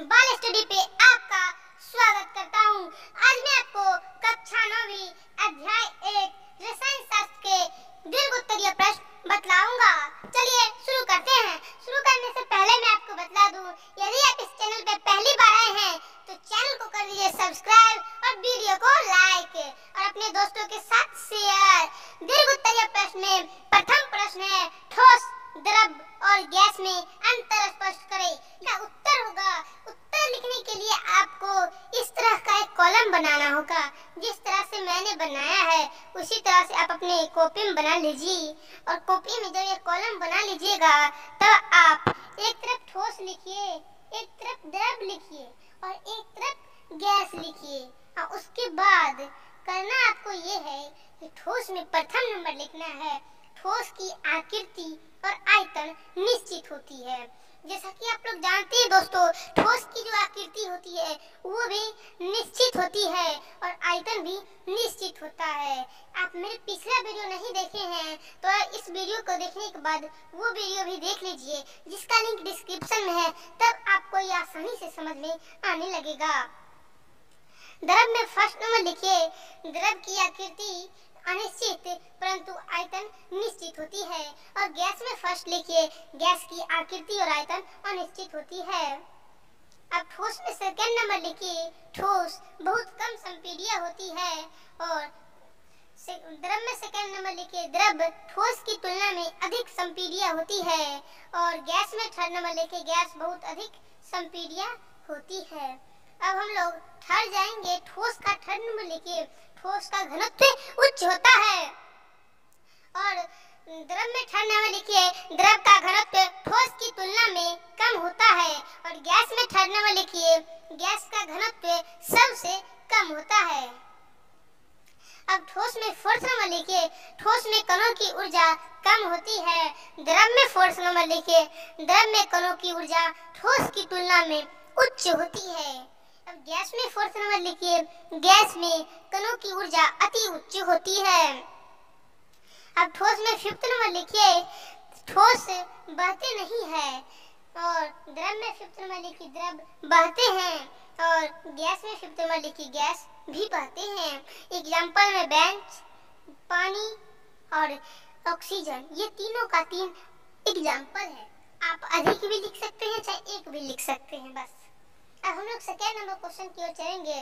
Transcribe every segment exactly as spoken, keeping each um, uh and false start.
बाल स्टडी पे आपका स्वागत करता हूँ। आज मैं आपको कक्षा नौवीं अध्याय एक रसायन शास्त्र के दीर्घ उत्तरीय प्रश्न बतलाऊंगा। चलिए शुरू करते हैं। शुरू करने से पहले मैं आपको बतला दूँ, यदि आप इस चैनल पे पहली बार आए हैं तो चैनल को कर लीजिए सब्सक्राइब और वीडियो को लाइक और अपने दोस्तों के साथ शेयर। दीर्घ उत्तरीय प्रश्न में प्रथम प्रश्न है, ठोस, द्रव और गैस में अंतर स्पष्ट करें। इसका उत्तर होगा, उत्तर लिखने के लिए आपको इस तरह का एक कॉलम बनाना होगा। जिस तरह से मैंने बनाया है उसी तरह से आप अपने कॉपी में बना लीजिए। और कॉपी में जब ये कॉलम बना लीजिएगा तब आप एक तरफ ठोस लिखिए, एक तरफ द्रव लिखिए और एक तरफ गैस लिखिए। और उसके बाद करना आपको ये है कि ठोस में प्रथम नंबर लिखना है। ठोस की आकृति और आयतन निश्चित होती है। जैसा कि आप लोग जानते हैं दोस्तों, ठोस की जो आकृति होती है वो भी निश्चित होती है और आयतन भी निश्चित होता है। आप मेरे पिछला वीडियो नहीं देखे हैं तो इस वीडियो को देखने के बाद वो वीडियो भी देख लीजिए, जिसका लिंक डिस्क्रिप्शन में है। तब आपको ये आसानी से समझ में आने लगेगा। द्रव में फर्स्ट नंबर लिखिए। द्रव की आकृति अनिश्चित परंतु आयतन निश्चित होती है। और गैस में फर्स्ट लिखिए। गैस की आकृति और आयतन अनिश्चित होती है। अब ठोस में सेकंड नंबर लिखिए। ठोस बहुत कम संपीडीय होती है। और द्रव में सेकंड नंबर लिखिए। द्रव ठोस की तुलना में अधिक संपीडीय होती है। और गैस में थर्ड नंबर लिखिए। गैस बहुत अधिक संपीडीय होती है। अब हम लोग थर्ड जाएंगे। ठोस का थर्ड नंबर लिखिए। ठोस का घनत्व उच्च होता है। और द्रव में थर्ड नंबर लिखिए। द्रव का घनत्व ठोस की तुलना में कम होता है। और गैस में थर्ड नंबर लिखिए। गैस का घनत्व सबसे कम होता है। अब ठोस में फोर्थ नंबर लिखिए। ठोस में कणों की ऊर्जा कम होती है। द्रव में फोर्थ नंबर लिखिए। द्रव में कणों की ऊर्जा ठोस की तुलना में उच्च होती है। अब गैस में फोर्थ नंबर लिखिए। गैस में कणों की ऊर्जा अति उच्च होती है। अब ठोस में फिफ्थ नंबर लिखिए। ठोस बहते नहीं है। और द्रव में फिफ्थ नंबर लिखिए। द्रव बहते हैं। और गैस में फिफ्थ नंबर लिखिए। गैस भी बहते हैं। एग्जाम्पल में बेंच, पानी और ऑक्सीजन, ये तीनों का तीन एग्जाम्पल है। आप अधिक भी लिख सकते हैं चाहे एक भी लिख सकते हैं। बस अब हम लोग सेकेंड नंबर क्वेश्चन की ओर चलेंगे।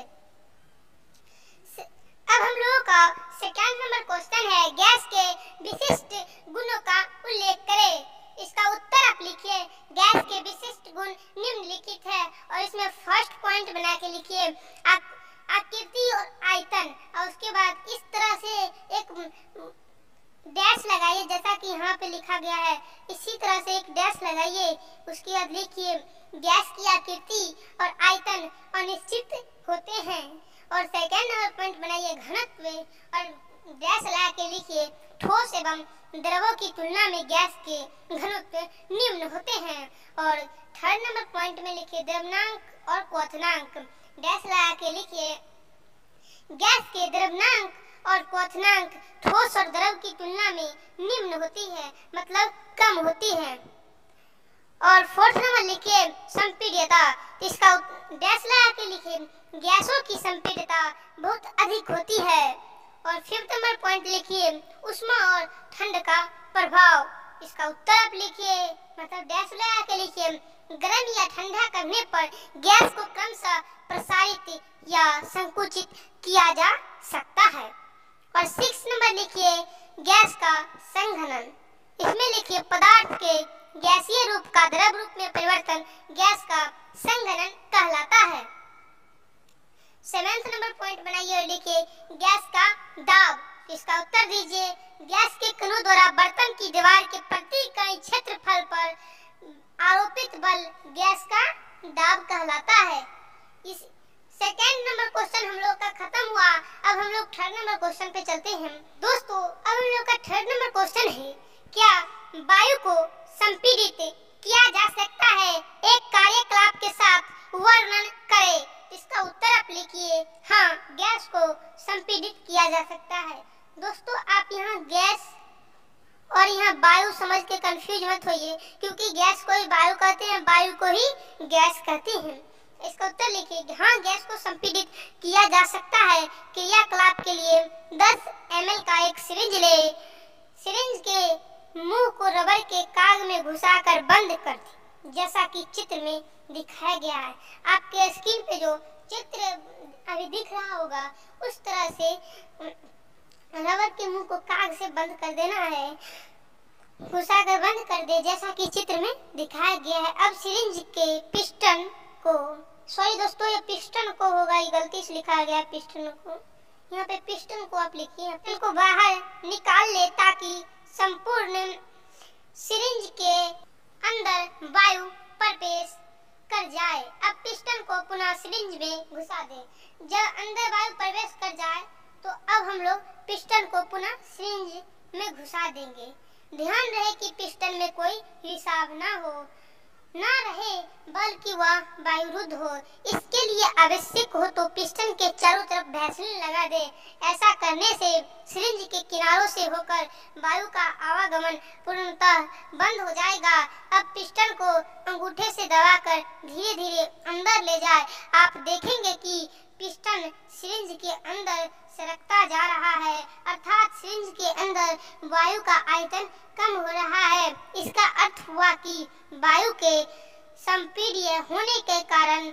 अब हम लोगों का सेकेंड नंबर क्वेश्चन है, गैस के विशिष्ट गुणों का उल्लेख करें। इसका उत्तर आप लिखिए। गैस के विशिष्ट गुण निम्नलिखित है। और इसमें फर्स्ट पॉइंट बना के लिखिए आकृति और आयतन। और उसके बाद इस तरह से एक डैश लगाइए, जैसा कि यहाँ पे लिखा गया है इसी तरह से एक डैश लगाइए। उसके बाद लिखिए गैस की आकृति और आयतन अनिश्चित होते हैं। और सेकंड नंबर पॉइंट बनाइए घनत्व और डैश लगा के लिखिए ठोस एवं द्रवों की तुलना में गैस के घनत्व निम्न होते हैं। और थर्ड नंबर पॉइंट में लिखिए द्रव्यनांक और क्वथनांक, डैश लगा के लिखिए गैस के द्रव्यनांक और क्वथनांक ठोस और द्रव की तुलना में निम्न होती है, मतलब कम होती है। और फोर्थ नंबर लिखिए संपीड्यता। इसका डैश लगा के लिखिए गैसों की संपीड्यता बहुत अधिक होती है। और फिफ्थ नंबर पॉइंट लिखिए उष्मा और ठंड का प्रभाव। इसका उत्तर आप लिखिए, मतलब डैश लगा के लिखिए गर्म या ठंडा करने पर गैस को क्रमशः प्रसारित या संकुचित किया जा सकता है। और सिक्स नंबर लिखिए गैस का संघनन। इसमें लिखिए पदार्थ के गैसीय रूप का द्रव रूप में परिवर्तन गैस का संघनन कहलाता है। सेवेंथ नंबर पॉइंट बनाइए और लिखिए गैस का दाब। इसका उत्तर दीजिए गैस के कणों द्वारा बर्तन की दीवार के प्रति इकाई क्षेत्रफल पर आरोपित बल गैस का दाब कहलाता है। इस सेकेंड नंबर क्वेश्चन हम लोग का खत्म हुआ। अब हम लोग थर्ड नंबर क्वेश्चन पे चलते हैं। दोस्तों अब हम लोग का थर्ड नंबर क्वेश्चन है, क्या वायु को संपीड़ित किया जा सकता है? एक कार्यकलाप के साथ वर्णन करें। इसका उत्तर आप लिखिए हाँ, गैस को संपीड़ित किया जा सकता है। दोस्तों आप यहाँ गैस और यहाँ वायु समझ के कंफ्यूज मत होइए, क्योंकि गैस को ही वायु कहते हैं, वायु को ही गैस कहते हैं। इसका उत्तर लिखिए। हाँ, गैस को संपीड़ित किया जा सकता है। क्रियाकलाप के लिए दस एम एल का एक सिरिंज ले। सिरिंज के मुंह को रबर के काग में घुसाकर बंद कर दें, जैसा कि चित्र में दिखाया गया है। आपके स्क्रीन पे जो चित्र अभी दिख रहा होगा उस तरह से रबर के मुंह को काग से बंद कर देना है, घुसाकर बंद कर दे, जैसा कि चित्र में दिखाया गया है। अब सिरिंज के पिस्टन को, सॉरी दोस्तों ये पिस्टन को होगा, ये गलती से लिखा गया पिस्टन को, यहाँ पे पिस्टन को आप लिखिए। पिस्टन को बाहर निकाल ले ताकि संपूर्ण सिरिंज के अंदर वायु प्रवेश कर जाए। अब पिस्टन को पुनः सिरिंज में घुसा दें। जब अंदर वायु प्रवेश कर जाए तो अब हम लोग पिस्टन को पुनः सिरिंज में घुसा देंगे। ध्यान रहे कि पिस्टन में कोई रिसाव ना हो, ना रहे बल्कि वह वायुरुद्ध हो। इसके लिए आवश्यक हो तो पिस्टन के चारों तरफ वैसलीन लगा दे। ऐसा करने से सिरिंज के किनारों से होकर वायु का आवागमन पूर्णतः बंद हो जाएगा। अब पिस्टन को अंगूठे से दबाकर धीरे धीरे अंदर ले जाए। आप देखेंगे कि पिस्टन सिरिंज के अंदर सरकता जा रहा है, अर्थात सिरिंज के अंदर वायु का आयतन कम हो रहा है। इसका अर्थ हुआ कि वायु के संपीड़ित होने के कारण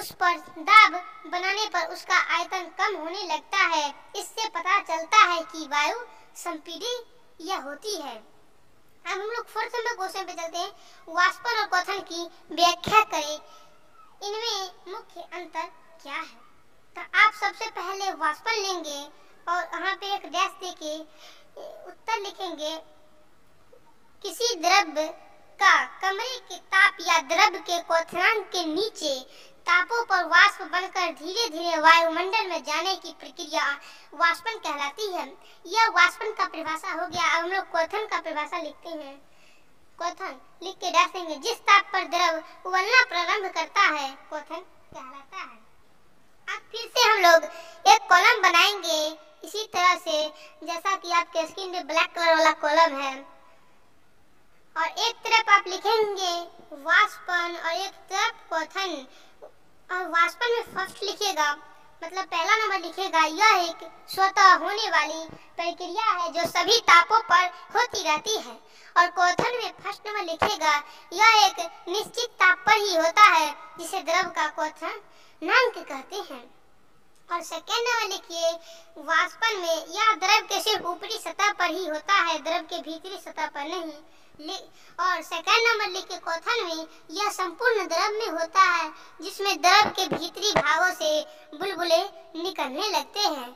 उस पर दाब बनाने पर उसका आयतन कम होने लगता है। इससे पता चलता है कि वायु संपीड़ित होती है। अब हम लोग फोर्थ नंबर क्वेश्चन पे चलते हैं। वाष्पन और क्वथन की व्याख्या करें, इनमें मुख्य अंतर क्या है? तो आप सबसे पहले वाष्पन लेंगे और वहाँ पे एक डैश देके उत्तर लिखेंगे। किसी द्रव्य का कमरे के ताप या द्रव्य के क्वथनांक के नीचे तापों पर वाष्प बनकर धीरे धीरे वायुमंडल में जाने की प्रक्रिया वाष्पन कहलाती है। यह वाष्पन का परिभाषा हो गया। अब हम लोग क्वथन का परिभाषा लिखते हैं। क्वथन लिख के डैश देंगे। जिस ताप पर द्रव उबलना प्रारंभ करता है क्वथन कहलाता है। अब फिर से हम लोग एक कॉलम बनाएंगे इसी तरह से, जैसा कि आपके स्क्रीन पे ब्लैक कलर वाला कॉलम है, और एक तरफ आप लिखेंगे वाष्पन और एक तरफ क्वथन। और वाष्पन में फर्स्ट लिखेगा, मतलब पहला नंबर लिखेगा, यह एक स्वतः होने वाली प्रक्रिया है जो सभी तापों पर होती रहती है। और क्वथन में फर्स्ट नंबर लिखेगा, यह एक निश्चित ताप पर ही होता है जिसे द्रव का क्वथन नांक कहते हैं। और सेकेंड नंबर लिखिए, वाष्पन में यह द्रव के सिर्फ ऊपरी सतह पर ही होता है, द्रव के भीतरी सतह पर नहीं। और सेकेंड नंबर लिखिए, क्वथन में यह संपूर्ण द्रव में होता है जिसमें द्रव के भीतरी भागों से बुलबुले निकलने लगते हैं।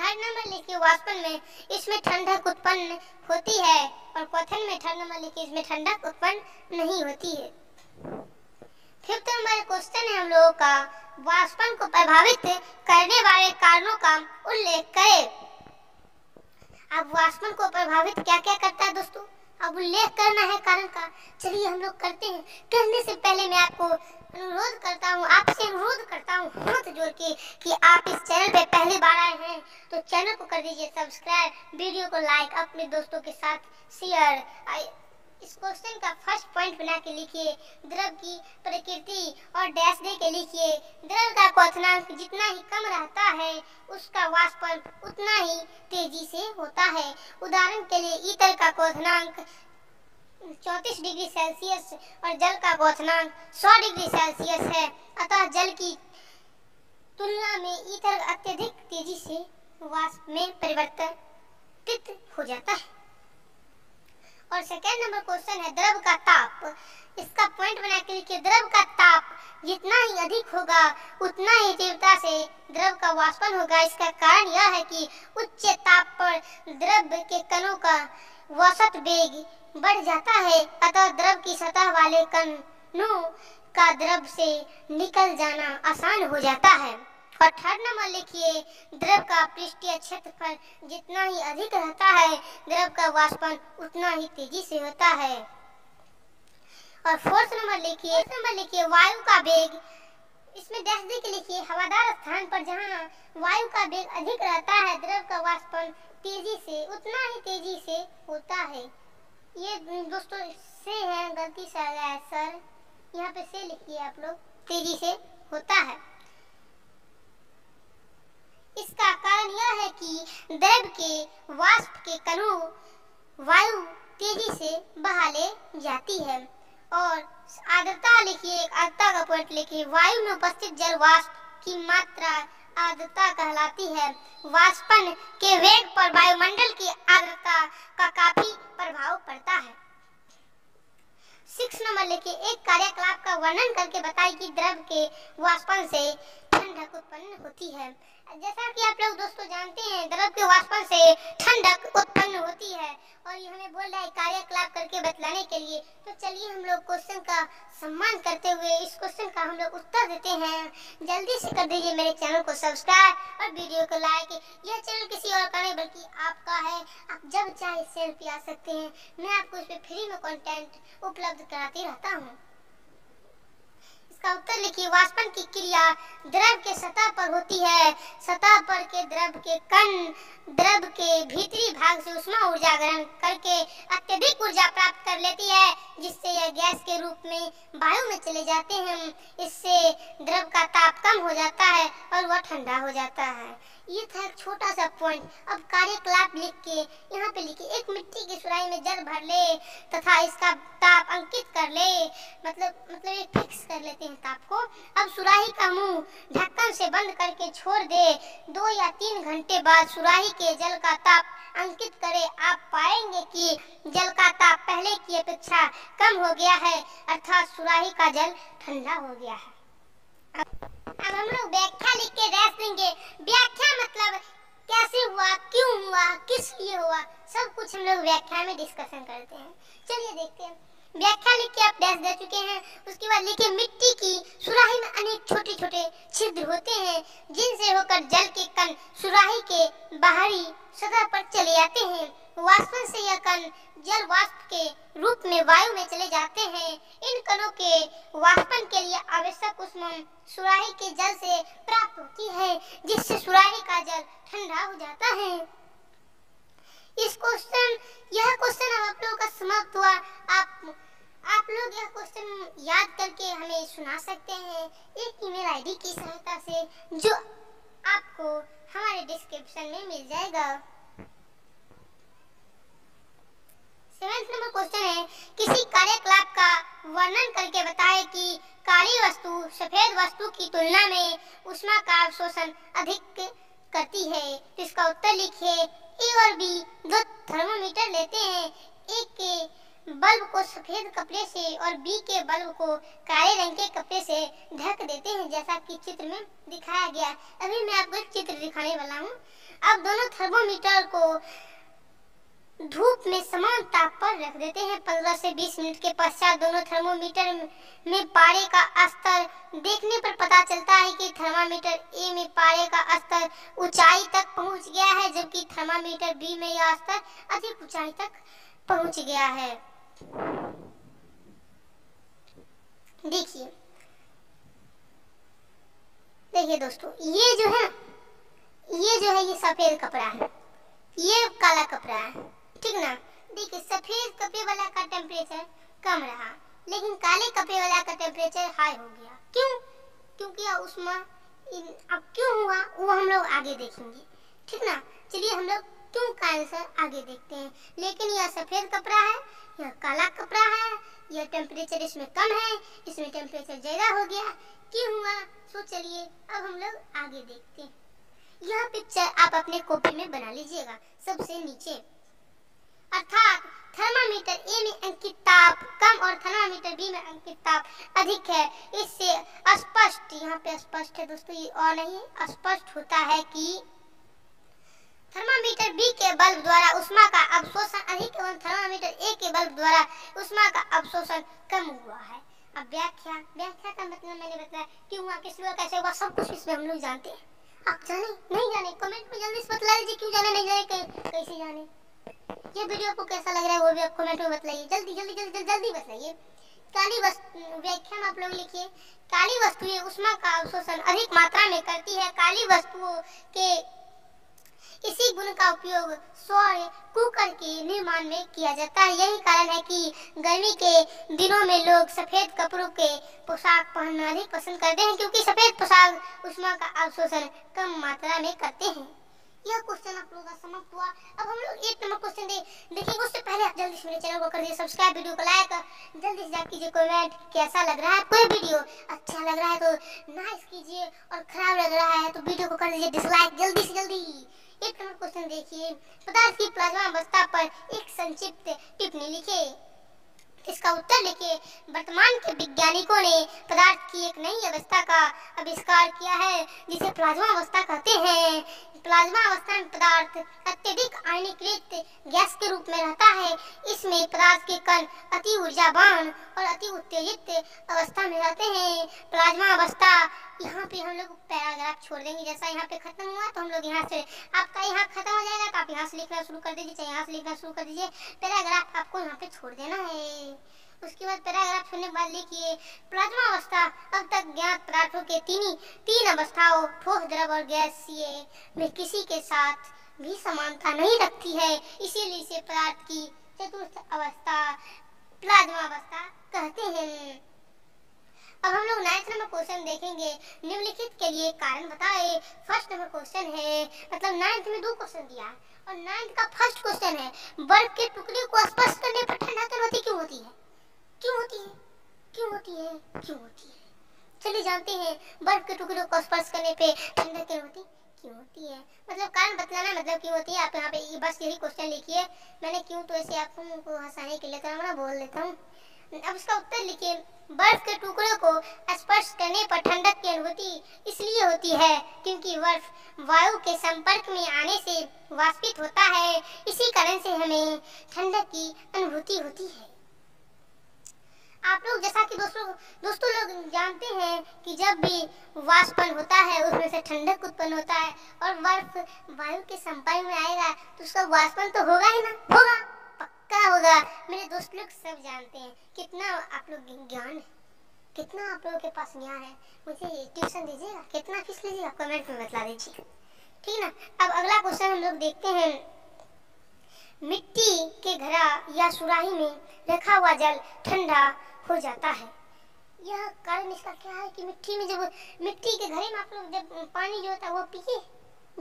थर्ड नंबर लिखिए, वाष्पन में इसमें ठंडक उत्पन्न होती है, और क्वथन में थर्ड नंबर लिखिए, इसमें ठंडक उत्पन्न नहीं होती है। फिफ्थ नंबर क्वेश्चन है हम लोगों का, वाष्पन को प्रभावित करने वाले कारणों का उल्लेख करें। अब वाष्पन को प्रभावित क्या क्या करता है दोस्तों, अब उल्लेख करना है कारण का। चलिए हम लोग करते हैं। करने से पहले मैं आपको अनुरोध करता हूँ, आपसे अनुरोध करता हूँ हाथ जोड़ के, कि आप इस चैनल पे पहली बार आए हैं तो चैनल को कर दीजिए सब्सक्राइब, वीडियो को लाइक, अपने दोस्तों के साथ शेयर। इस क्वेश्चन का फर्स्ट पॉइंट बना के लिखिए द्रव की प्रकृति, और डैश दे के लिखिए द्रव का क्वथनांक जितना ही कम रहता है उसका वाष्पन उतना ही तेजी से होता है। उदाहरण के लिए ईतर का क्वथनांक चौंतीस डिग्री सेल्सियस और जल का क्वथनांक सौ डिग्री सेल्सियस है, अतः जल की तुलना में ईतर अत्यधिक तेजी से वाष्प में परिवर्तित हो जाता है। और सेकेंड नंबर क्वेश्चन है द्रव का ताप, इसका पॉइंट बना के लिखिए द्रव का ताप जितना ही अधिक होगा उतना ही तीव्रता से द्रव का वाष्पन होगा। इसका कारण यह है कि उच्च ताप पर द्रव के कणों का औसत वेग बढ़ जाता है, अतः द्रव की सतह वाले कणों का द्रव से निकल जाना आसान हो जाता है। और थर्ड नंबर लिखिए द्रव का पृष्ठीय क्षेत्रफल जितना ही अधिक रहता है द्रव का वाष्पन उतना ही तेजी से होता है। और फोर्थ नंबर लिखिए नंबर लिखिए वायु का वेग, इसमें डैश दे के लिखिए हवादार स्थान पर जहाँ वायु का वेग अधिक रहता है द्रव का वाष्पन तेजी से उतना ही तेजी से होता है। ये दोस्तों से है, गलती से आ गया है सर, यहाँ पे से लिखिए आप लोग। तेजी से होता है। इसका कारण यह है कि द्रव के वाष्प के कणों वायु तेजी से बहा ले जाती है और आर्द्रता लिखिए आर्द्रता का पॉइंट लिखिए वायु में उपस्थित जल वाष्प की मात्रा आर्द्रता कहलाती है। वाष्पन के वेग पर वायुमंडल की आर्द्रता का काफी प्रभाव पड़ता है। सिक्स नंबर लिखिए एक कार्यकलाप का वर्णन करके बताइए कि द्रव के वाष्पन से ठंडक उत्पन्न होती है। जैसा कि आप लोग दोस्तों जानते हैं द्रव के वाष्पन से ठंडक उत्पन्न होती है और ये हमें बोल रहा है कार्यकलाप करके बतलाने के लिए। तो चलिए हम लोग क्वेश्चन का सम्मान करते हुए इस क्वेश्चन का हम लोग उत्तर देते हैं। जल्दी से कर दीजिए मेरे चैनल को सब्सक्राइब और वीडियो को लाइक। यह चैनल किसी और का नहीं बल्कि आपका है, आप जब चाहे इस चैनल पर आ सकते हैं। मैं आपको इस पर फ्री में कॉन्टेंट उपलब्ध कराती रहता हूँ। इसका उत्तर लिखिए वाष्पन की क्रिया द्रव के सतह पर होती है। सतह पर के द्रव के कण द्रव के भीतरी भाग से उष्मा ऊर्जा ग्रहण करके अत्यधिक ऊर्जा प्राप्त कर लेती है, जिससे यह गैस के रूप में वायु में चले जाते हैं। इससे द्रव का ताप कम हो जाता है और वह ठंडा हो जाता है। ये था एक छोटा सा पॉइंट। अब कार्यकलाप लिख के यहाँ पे लिखे एक मिट्टी की सुराही में जल भर ले तथा इसका ताप अंकित कर ले, मतलब मतलब एक फिक्स कर लेते हैं ताप को। अब सुराही का मुंह ढक्कन से बंद करके छोड़ दे। दो या तीन घंटे बाद सुराही के जल का ताप अंकित करें। आप पाएंगे कि जल का ताप पहले की अपेक्षा कम हो गया है, अर्थात सुराही का जल ठंडा हो गया है। अब हम लोग व्याख्या लिख के रैस देंगे। व्याख्या मतलब कैसे हुआ, क्यों हुआ, किस लिए हुआ, सब कुछ हम लोग व्याख्या में डिस्कशन करते हैं। चलिए देखते हैं। व्याख्या लिख के आप डैश दे चुके हैं। उसके बाद लिखे मिट्टी की सुराही में अनेक छोटे छोटे छिद्र होते हैं जिनसे होकर जल के कण सुराही के बाहरी सतह पर चले जाते हैं। वाष्पन से यह कण जल वाष्प के रूप में वायु में चले जाते हैं। इन कणों के वाष्पन के लिए आवश्यक उष्मा सुराही के जल से प्राप्त होती है, जिससे सुराही का जल ठंडा हो जाता है। इस क्वेश्चन यह क्वेश्चन हम आप लोगों का समाप्त हुआ। आप आप लोग यह क्वेश्चन याद करके हमें सुना सकते हैं एक ईमेल आईडी की सहायता से, जो आपको हमारे डिस्क्रिप्शन में मिल जाएगा। सेवेंथ नंबर क्वेश्चन है किसी कार्यकलाप का वर्णन करके बताएं कि काली वस्तु सफेद वस्तु की तुलना में ऊष्मा का अवशोषण अधिक करती है। इसका उत्तर लिखिए। ए और बी दो थर्मोमीटर लेते हैं। ए के बल्ब को सफेद कपड़े से और बी के बल्ब को काले रंग के कपड़े से ढक देते हैं, जैसा कि चित्र में दिखाया गया। अभी मैं आपको एक चित्र दिखाने वाला हूँ। अब दोनों थर्मोमीटर को धूप में समान ताप पर रख देते हैं। पंद्रह से बीस मिनट के पश्चात दोनों थर्मोमीटर में पारे का स्तर देखने पर पता चलता है कि थर्मामीटर ए में पारे का स्तर ऊंचाई तक पहुंच गया है, जबकि थर्मामीटर बी में यह स्तर अधिक ऊंचाई तक पहुंच गया है। देखिए देखिए दोस्तों, ये जो है ये जो है ये सफेद कपड़ा है, ये काला कपड़ा है, ठीक ना। देखिए सफेद कपड़े वाला का टेम्परेचर कम रहा, लेकिन काले कपड़े वाला का टेम्परेचर हाई हो गया। क्यों? क्योंकि उष्मा अब क्यों हुआ वो हम लोग आगे देखेंगे, ठीक ना। चलिए हम लोग क्यों का आंसर आगे देखते हैं। लेकिन यह सफेद कपड़ा है, यह काला कपड़ा है, यह टेम्परेचर इसमें कम है, इसमें टेम्परेचर ज्यादा हो गया, क्यों हुआ। सो चलिए अब हम लोग आगे देखते हैं। यह पिक्चर आप अपने कॉपी में बना लीजिएगा सबसे नीचे। अर्थात थर्मामीटर ए में अंकित ताप कम और थर्मामीटर बी में अंकित ताप अधिक है। इससे स्पष्ट, यहाँ पे स्पष्ट है दोस्तों, ये और नहीं स्पष्ट होता है कि थर्मामीटर बी के बल्ब द्वारा उष्मा का अवशोषण अधिक एवं थर्मामीटर ए के बल्ब द्वारा उष्मा का अवशोषण कम हुआ है। अब व्याख्या व्याख्या का मतलब मैंने बताया क्यों हुआ, किस लिए, कैसे हुआ, सब कुछ इसमें हम लोग जानते हैं। आप जाने नहीं जाने कमेंट में जल्दी से बतला दीजिए, क्यों जाने नहीं जाने, कैसे जाने। ये वीडियो आपको कैसा लग रहा है वो भी आप कमेंट में बताइए, जल्दी जल्दी जल्दी जल्दी बताइए। काली वस्तु व्याख्या में आप लोग लिखिए काली वस्तुएं उष्मा का अवशोषण अधिक मात्रा में करती है। काली वस्तुओं के इसी गुण का उपयोग सौर कुकर के निर्माण में किया जाता है। यही कारण है कि गर्मी के दिनों में लोग सफेद कपड़ों के पोशाक पहनना अधिक पसंद करते हैं, क्योंकि सफेद पोशाक उष्मा का अवशोषण कम मात्रा में करते हैं। यह क्वेश्चन आप लोगों का समाप्त हुआ। अब हम लोग एक नंबर क्वेश्चन दे देखेंगे। उससे पहले आप जल्दी से मेरे चैनल को कर दीजिए सब्सक्राइब, वीडियो को लाइक, जल्दी से जाकर कीजिए कमेंट कैसा लग रहा है। कोई वीडियो अच्छा लग रहा है तो नाइस कीजिए और खराब लग रहा है तो वीडियो को कर दीजिए डिसलाइक जल्दी से जल्दी। एक नंबर क्वेश्चन देखिए, पदार्थ की प्लाज्मा अवस्था पर एक संक्षिप्त टिप्पणी लिखिए। इसका उत्तर लिखिए। वर्तमान के वैज्ञानिकों ने पदार्थ की एक नई अवस्था का आविष्कार किया है जिसे प्लाज्मा अवस्था कहते हैं। प्लाज्मा अवस्था में पदार्थ अत्यधिक आयनीकृत गैस के रूप में रहता है। इसमें पदार्थ के कण अति ऊर्जावान और अति उत्तेजित अवस्था में रहते हैं। प्लाज्मा अवस्था यहाँ पे हम लोग पैराग्राफ छोड़ देंगे। जैसा यहाँ पे खत्म हुआ तो हम लोग यहाँ से आपका यहाँ खत्म हो जाएगा तो आप यहाँ से लिखना शुरू कर दीजिए, चाहे यहाँ से लिखना शुरू कर दीजिए। पैराग्राफ आपको यहाँ पे छोड़ देना है। उसके बाद पैराग्राफ छोड़ने के बाद लिखिए, प्लाज्मा अवस्था अब तक ज्ञात पदार्थों के तीन तीन अवस्थाओं ठोस, द्रव और गैसीय में किसी के साथ भी समानता नहीं रखती है, इसीलिए इसे पदार्थ की चतुर्थ अवस्था प्लाज्मा अवस्था कहते हैं। अब हम लोग नाइन्थ नंबर क्वेश्चन देखेंगे, निम्नलिखित के लिए कारण बताएं। फर्स्ट नंबर क्वेश्चन है, मतलब नाइन्थ में दो क्वेश्चन दिया है और नाइन्थ का फर्स्ट क्वेश्चन है, बर्फ के टुकड़े को स्पर्श करने पर ठंडक अनुभूति क्यों होती है? क्यों होती है? क्यों होती है? क्यों होती है? चलिए जानते हैं, बर्फ के टुकड़े को स्पर्श करने पे ठंडक अनुभूति क्यों होती है? मतलब कारण बतलाना, मतलब क्यों होती है। आप यहाँ पे बस यही क्वेश्चन लिखिए। मैंने क्यों तो ऐसे आपको हंसाने के लिए कहा, मैं बोल देता हूँ। अब इसका उत्तर लिखिए, बर्फ के टुकड़े को स्पर्श करने पर ठंडक की अनुभूति इसलिए होती है क्योंकि बर्फ वायु के संपर्क में आने से वाष्पित होता है, इसी कारण से हमें ठंडक की अनुभूति होती है। आप लोग जैसा कि दोस्तों दोस्तों लोग जानते हैं कि जब भी वाष्पन होता है उसमें से ठंडक उत्पन्न होता है, और बर्फ वायु के संपर्क में आएगा तो उसका वाष्पन तो होगा ही ना, होगा क्या होगा। मेरे दोस्त लोग सब जानते हैं, कितना आप लोग ज्ञान है, कितना आप लोगों के पास ज्ञान है। मुझे ट्यूशन दीजिएगा, कितना फीस लीजिएगा, कमेंट में बता दीजिए, ठीक ना। अब अगला क्वेश्चन हम लोग देखते हैं, मिट्टी के घड़ा या सुराही में रखा हुआ जल ठंडा हो जाता है। यह कारण इसका क्या है कि मिट्टी में जब मिट्टी के घड़े में आप लोग जब पानी जो होता है वो पिए,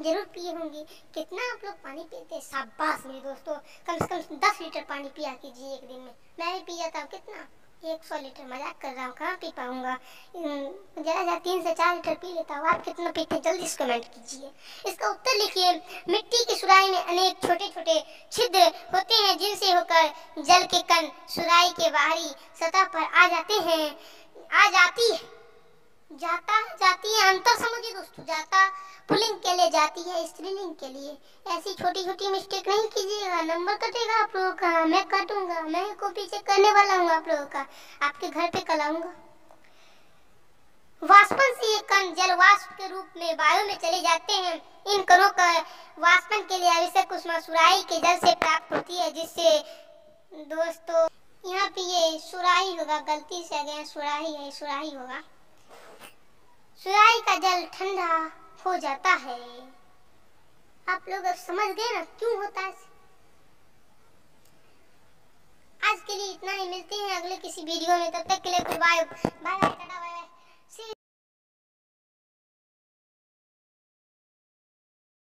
जरूर पिए होंगे। कितना आप लोग पानी पीते हैं, शाबाश मेरे दोस्तों, कम से कम दस लीटर पानी पिया कीजिए एक दिन में। मैं भी पी जाता हूँ, कितना एक सौ लीटर, मजाक कर रहा हूँ, कहाँ पी पाऊँगा, ज़्यादा ज़्यादा तीन से चार लीटर पी लेता हूँ। आप कितना पीते हैं जल्दी से कमेंट कीजिए। इसका उत्तर लिखिए, मिट्टी की सुराही में अनेक छोटे छोटे छिद्र होते हैं जिनसे होकर जल के कण सुराही के बाहरी सतह पर आ जाते हैं, आ जाती है जाता जाती है अंतर समझिए दोस्तों, जाता पुलिंग के लिए, जाती है स्त्रीलिंग के लिए। ऐसी छोटी छोटी मिस्टेक नहीं कीजिएगा, नंबर कटेगा आप लोगों का, मैं काटूंगा, मैं कॉपी चेक करने वाला हूँ आप लोगों का, आपके घर पे कल आऊंगा। वाष्पन से ये कण जल वाष्प के रूप में वायु में चले जाते हैं। इन कणों का वाष्पन के लिए आवश्यक उष्मा सुराही के जल से प्राप्त होती है, जिससे दोस्तों यहाँ पे ये सुराही होगा, गलती से गया सुराही है, सुराही होगा, सुराही का जल ठंडा हो जाता है। आप लोग अब समझ गए ना क्यों होता है। आज के लिए इतना ही, मिलते हैं अगले किसी वीडियो में, तब तक के लिए बाय बाय।